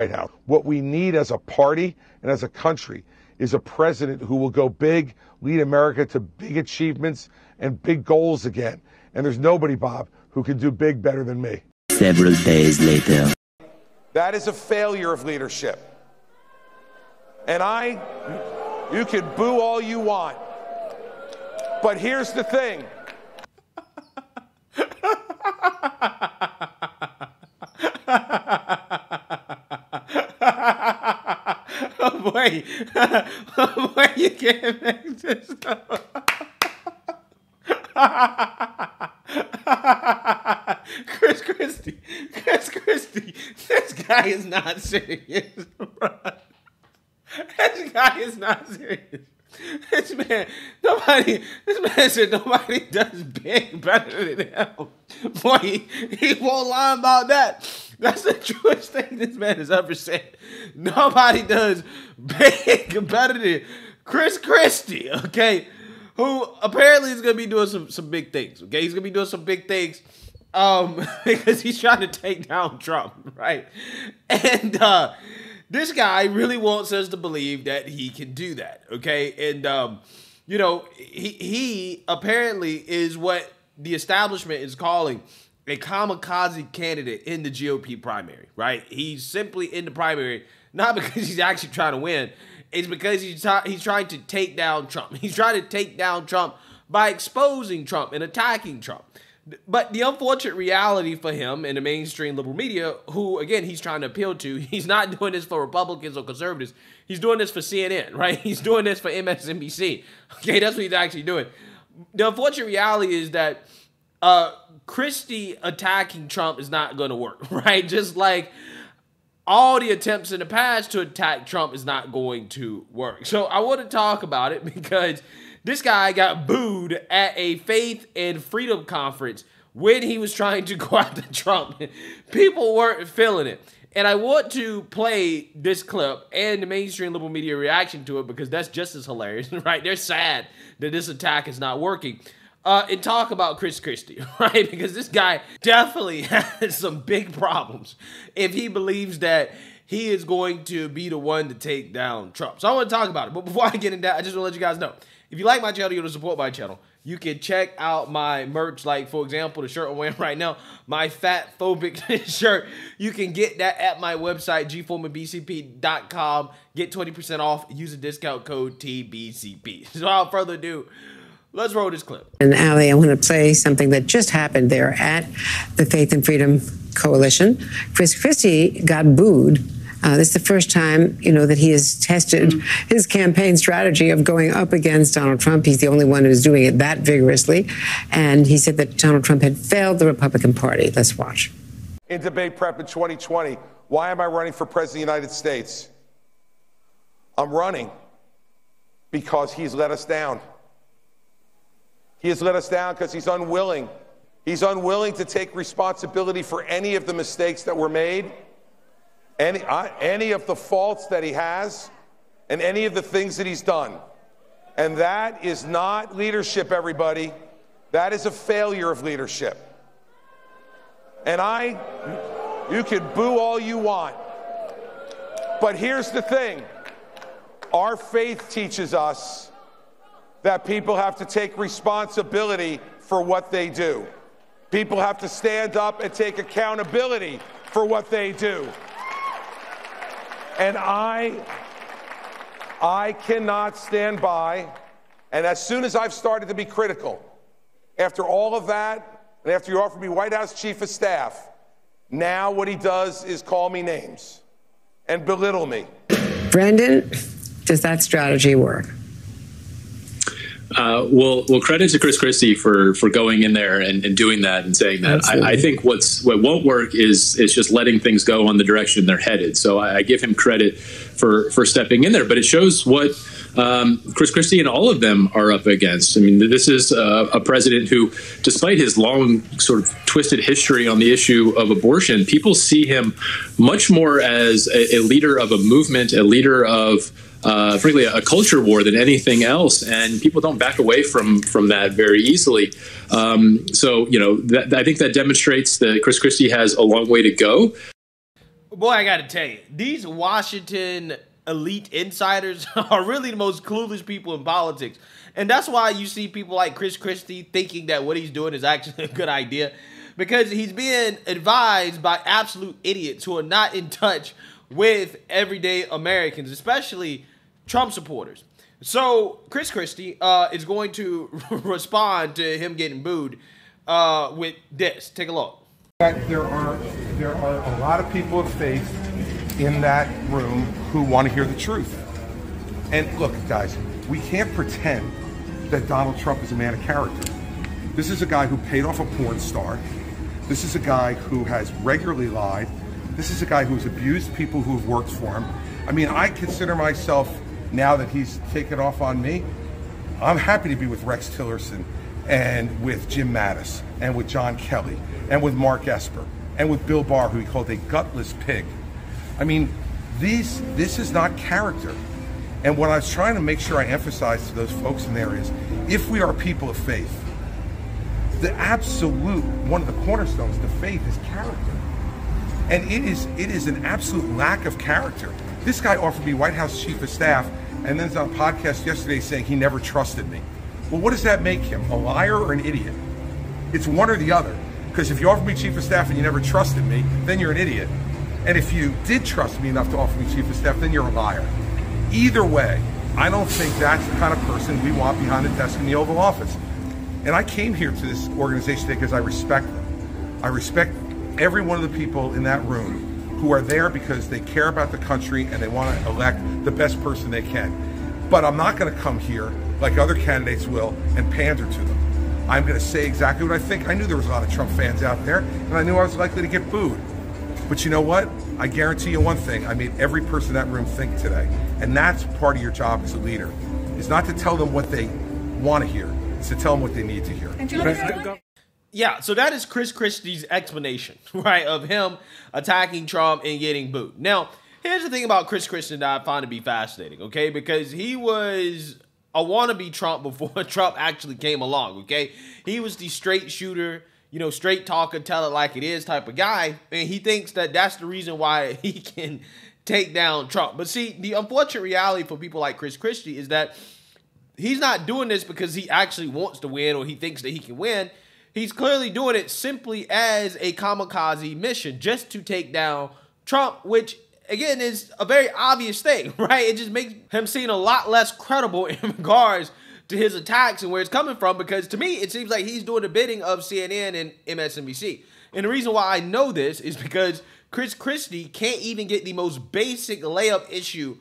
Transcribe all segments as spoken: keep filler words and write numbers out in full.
White House. What we need as a party and as a country is a president who will go big, lead America to big achievements and big goals again. And there's nobody, Bob, who can do big better than me. Several days later. That is a failure of leadership. And I, you can boo all you want. But here's the thing. Oh boy, oh boy, you can't make this up. Chris Christie, Chris Christie, this guy is not serious, bro. This guy is not serious. This man, nobody, this man said nobody does big better than him. Boy, he, he won't lie about that. That's the truest thing this man has ever said. Nobody does big better than Chris Christie, okay? Who apparently is going to be doing some, some big things, okay? He's going to be doing some big things um, because he's trying to take down Trump, right? And uh, this guy really wants us to believe that he can do that, okay? And, um, you know, he, he apparently is what the establishment is calling a kamikaze candidate in the G O P primary, right? He's simply in the primary, not because he's actually trying to win. It's because he's, he's trying to take down Trump. He's trying to take down Trump by exposing Trump and attacking Trump. But the unfortunate reality for him in the mainstream liberal media, who, again, he's trying to appeal to, he's not doing this for Republicans or conservatives. He's doing this for C N N, right? He's doing this for M S N B C. Okay, that's what he's actually doing. The unfortunate reality is that Uh, Christie attacking Trump is not going to work, right? Just like all the attempts in the past to attack Trump is not going to work. So I want to talk about it because this guy got booed at a Faith and Freedom conference when he was trying to go after Trump. People weren't feeling it. And I want to play this clip and the mainstream liberal media reaction to it because that's just as hilarious, right? They're sad that this attack is not working. Uh, and talk about Chris Christie, right? Because this guy definitely has some big problems if he believes that he is going to be the one to take down Trump. So I want to talk about it. But before I get into that, I just want to let you guys know, if you like my channel, you want to support my channel, you can check out my merch. Like, for example, the shirt I'm wearing right now, my fat phobic shirt. You can get that at my website, g foreman b c p dot com. Get twenty percent off. Use the discount code T B C P. So without further ado, let's roll this clip. And Allie, I want to play something that just happened there at the Faith and Freedom Coalition. Chris Christie got booed. Uh, this is the first time, you know, that he has tested mm-hmm. his campaign strategy of going up against Donald Trump. He's the only one who's doing it that vigorously. And he said that Donald Trump had failed the Republican Party. Let's watch. In debate prep in twenty twenty, why am I running for president of the United States? I'm running because he's let us down. He has let us down because he's unwilling. He's unwilling to take responsibility for any of the mistakes that were made, any, uh, any of the faults that he has, and any of the things that he's done. And that is not leadership, everybody. That is a failure of leadership. And I, you can boo all you want. But here's the thing. Our faith teaches us that people have to take responsibility for what they do. People have to stand up and take accountability for what they do. And I, I cannot stand by, and as soon as I've started to be critical, after all of that, and after you offered me White House Chief of Staff, now what he does is call me names and belittle me. Brendan, does that strategy work? Uh, well, well, credit to Chris Christie for for going in there and, and doing that and saying that. I, I think what's what won't work is is just letting things go on the direction they're headed. So I, I give him credit for for stepping in there, but it shows what um, Chris Christie and all of them are up against. I mean, this is a, a president who, despite his long sort of twisted history on the issue of abortion, people see him much more as a, a leader of a movement, a leader of Uh, frankly, a culture war than anything else, and people don't back away from from that very easily. Um, so, you know, that, I think that demonstrates that Chris Christie has a long way to go. boy, I got to tell you, these Washington elite insiders are really the most clueless people in politics. And that's why you see people like Chris Christie thinking that what he's doing is actually a good idea, because he's being advised by absolute idiots who are not in touch with everyday Americans, especially Trump supporters. So Chris Christie uh, is going to respond to him getting booed uh, with this. Take a look. There are, there are a lot of people of faith in that room who want to hear the truth. And look, guys, we can't pretend that Donald Trump is a man of character. This is a guy who paid off a porn star. This is a guy who has regularly lied. This is a guy who's abused people who have worked for him. I mean, I consider myself, now that he's taken off on me, I'm happy to be with Rex Tillerson and with Jim Mattis and with John Kelly and with Mark Esper and with Bill Barr, who he called a gutless pig. I mean, these, this is not character. And what I was trying to make sure I emphasized to those folks in there is, if we are people of faith, the absolute, one of the cornerstones to faith is character. And it is, it is an absolute lack of character. This guy offered me White House Chief of Staff and then was on a podcast yesterday saying he never trusted me. Well, what does that make him? A liar or an idiot? It's one or the other. Because if you offered me Chief of Staff and you never trusted me, then you're an idiot. And if you did trust me enough to offer me Chief of Staff, then you're a liar. Either way, I don't think that's the kind of person we want behind the desk in the Oval Office. And I came here to this organization today because I respect them. I respect every one of the people in that room who are there because they care about the country and they want to elect the best person they can. But I'm not going to come here like other candidates will and pander to them. I'm going to say exactly what I think. I knew there was a lot of Trump fans out there, and I knew I was likely to get booed. But you know what? I guarantee you one thing. I made every person in that room think today. And that's part of your job as a leader. It's not to tell them what they want to hear. It's to tell them what they need to hear. Yeah, so that is Chris Christie's explanation, right, of him attacking Trump and getting booed. Now, here's the thing about Chris Christie that I find to be fascinating, okay, because he was a wannabe Trump before Trump actually came along, okay? He was the straight shooter, you know, straight talker, tell it like it is type of guy, and he thinks that that's the reason why he can take down Trump. But see, the unfortunate reality for people like Chris Christie is that he's not doing this because he actually wants to win or he thinks that he can win. He's clearly doing it simply as a kamikaze mission just to take down Trump, which, again, is a very obvious thing, right? It just makes him seem a lot less credible in regards to his attacks and where it's coming from, because to me, it seems like he's doing the bidding of C N N and M S N B C. And the reason why I know this is because Chris Christie can't even get the most basic layup issue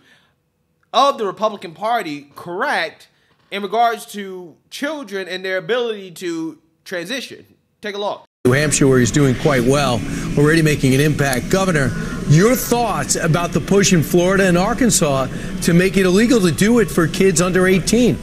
of the Republican Party correct in regards to children and their ability to transition. Take a look. New Hampshire, where he's doing quite well, already making an impact. Governor, your thoughts about the push in Florida and Arkansas to make it illegal to do it for kids under eighteen?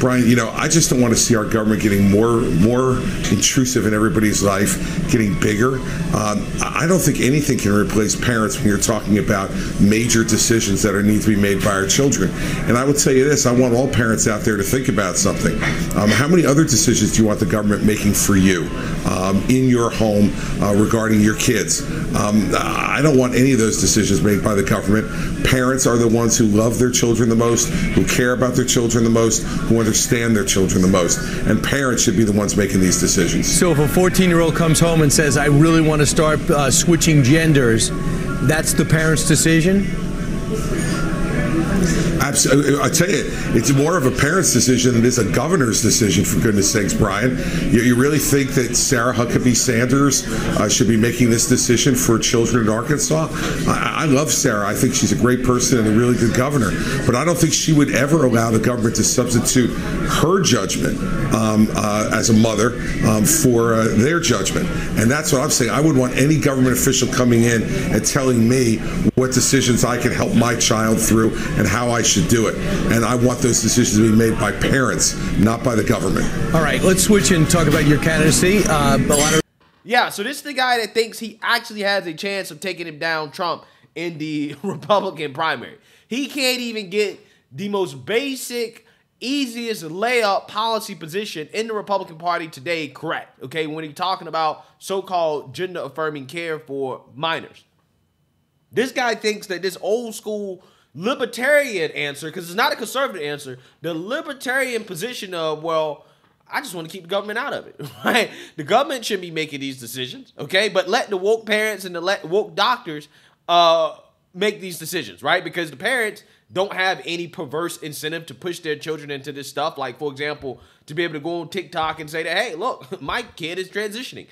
Brian, you know, I just don't want to see our government getting more more intrusive in everybody's life, getting bigger. Um, I don't think anything can replace parents when you're talking about major decisions that are need to be made by our children. And I would tell you this, I want all parents out there to think about something. Um, how many other decisions do you want the government making for you um, in your home uh, regarding your kids? Um, I don't want any of those decisions made by the government. Parents are the ones who love their children the most, who care about their children the most, who understand understand their children the most, and parents should be the ones making these decisions. So if a fourteen year old comes home and says, I really want to start uh, switching genders, that's the parents' decision? Absolutely. I tell you, it's more of a parent's decision than it is a governor's decision, for goodness sakes, Brian. You, you really think that Sarah Huckabee Sanders uh, should be making this decision for children in Arkansas? I, I love Sarah. I think she's a great person and a really good governor. But I don't think she would ever allow the government to substitute her judgment um, uh, as a mother um, for uh, their judgment. And that's what I'm saying. I would want any government official coming in and telling me what decisions I can help my child through and how I should should do it. And I want those decisions to be made by parents, not by the government. All right, let's switch and talk about your candidacy. Uh, of yeah, so this is the guy that thinks he actually has a chance of taking him down, Trump, in the Republican primary. He can't even get the most basic easiest layup policy position in the Republican Party today correct, okay, when you're talking about so-called gender-affirming care for minors. This guy thinks that this old-school libertarian answer, because it's not a conservative answer, the libertarian position of, well, I just want to keep the government out of it, right? The government shouldn't be making these decisions, okay? But let the woke parents and the let woke doctors uh, make these decisions, right? Because the parents don't have any perverse incentive to push their children into this stuff. Like, for example, to be able to go on TikTok and say that, hey, look, my kid is transitioning.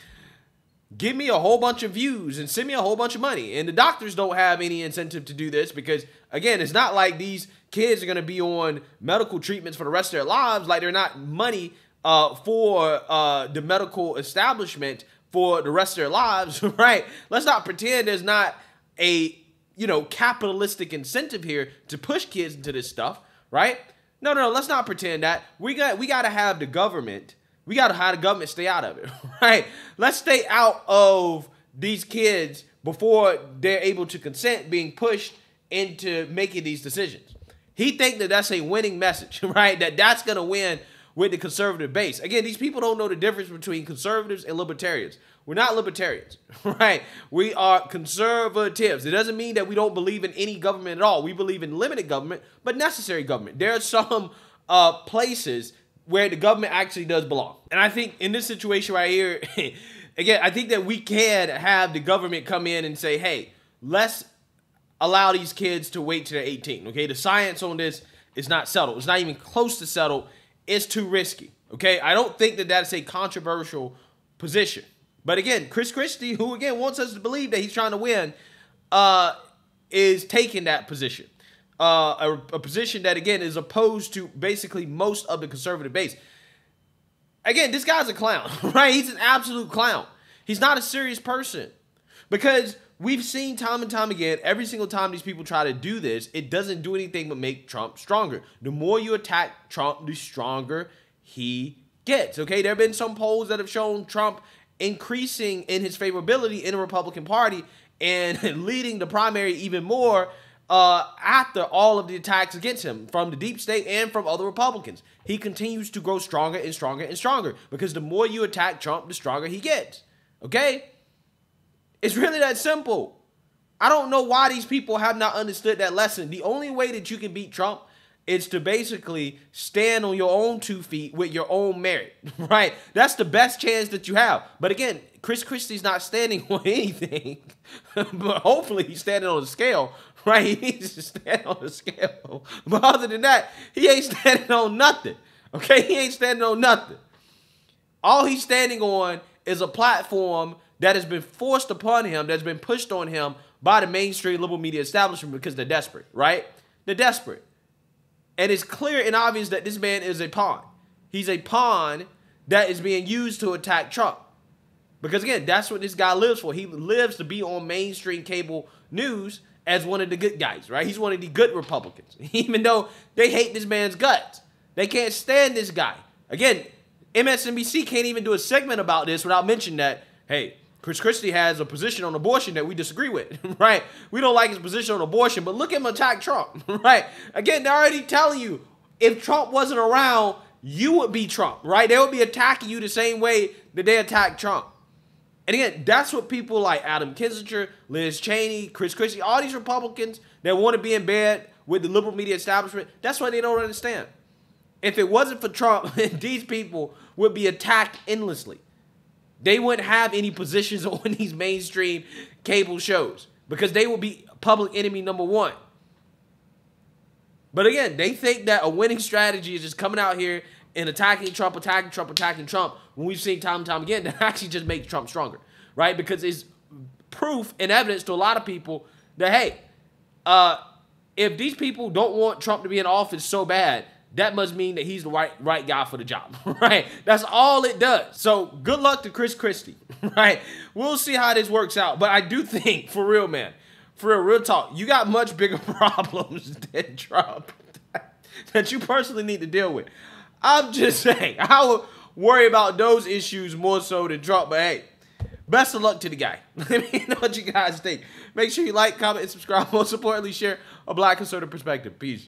Give me a whole bunch of views and send me a whole bunch of money. And the doctors don't have any incentive to do this because, again, it's not like these kids are going to be on medical treatments for the rest of their lives. Like, they're not money uh, for uh, the medical establishment for the rest of their lives, right? Let's not pretend there's not a, you know, capitalistic incentive here to push kids into this stuff, right? No, no, no, let's not pretend that. We got, we got to have the government... We got to have the government stay out of it, right? Let's stay out of these kids before they're able to consent being pushed into making these decisions. He thinks that that's a winning message, right? That that's going to win with the conservative base. Again, these people don't know the difference between conservatives and libertarians. We're not libertarians, right? We are conservatives. It doesn't mean that we don't believe in any government at all. We believe in limited government, but necessary government. There are some uh, places where the government actually does belong. And I think in this situation right here, again, I think that we can have the government come in and say, hey, let's allow these kids to wait till they're eighteen, okay? The science on this is not settled. It's not even close to settled. It's too risky, okay? I don't think that that's a controversial position. But again, Chris Christie, who again wants us to believe that he's trying to win, uh, is taking that position. Uh, a, a position that, again, is opposed to basically most of the conservative base. Again, this guy's a clown, right? He's an absolute clown. He's not a serious person because we've seen time and time again, every single time these people try to do this, it doesn't do anything but make Trump stronger. The more you attack Trump, the stronger he gets, okay? There have been some polls that have shown Trump increasing in his favorability in the Republican Party and leading the primary even more Uh, after all of the attacks against him from the deep state and from other Republicans. He continues to grow stronger and stronger and stronger because the more you attack Trump, the stronger he gets, okay? It's really that simple. I don't know why these people have not understood that lesson. The only way that you can beat Trump is to basically stand on your own two feet with your own merit, right? That's the best chance that you have. But again, Chris Christie's not standing on anything, but hopefully he's standing on a scale, right? He needs to stand on a scale. But other than that, he ain't standing on nothing, okay? He ain't standing on nothing. All he's standing on is a platform that has been forced upon him, that's been pushed on him by the mainstream liberal media establishment because they're desperate, right? They're desperate. And it's clear and obvious that this man is a pawn. He's a pawn that is being used to attack Trump. Because, again, that's what this guy lives for. He lives to be on mainstream cable news as one of the good guys, right? He's one of the good Republicans, even though they hate this man's guts. They can't stand this guy. Again, M S N B C can't even do a segment about this without mentioning that, hey, Chris Christie has a position on abortion that we disagree with, right? We don't like his position on abortion, but look at him attack Trump, right? Again, they're already telling you, if Trump wasn't around, you would be Trump, right? They would be attacking you the same way that they attacked Trump. And again, that's what people like Adam Kinzinger, Liz Cheney, Chris Christie, all these Republicans that want to be in bed with the liberal media establishment, that's why they don't understand. If it wasn't for Trump, these people would be attacked endlessly. They wouldn't have any positions on these mainstream cable shows because they would be public enemy number one. But again, they think that a winning strategy is just coming out here and attacking Trump, attacking Trump, attacking Trump, when we've seen time and time again, that actually just makes Trump stronger, right? Because it's proof and evidence to a lot of people that, hey, uh, if these people don't want Trump to be in office so bad, that must mean that he's the right, right guy for the job, right? That's all it does. So good luck to Chris Christie, right? We'll see how this works out. But I do think, for real, man, for real, real talk, you got much bigger problems than Trump that you personally need to deal with. I'm just saying, I would worry about those issues more so than Trump, but hey, best of luck to the guy. Let me know what you guys think. Make sure you like, comment, and subscribe. Most importantly, share a Black Conservative Perspective. Peace.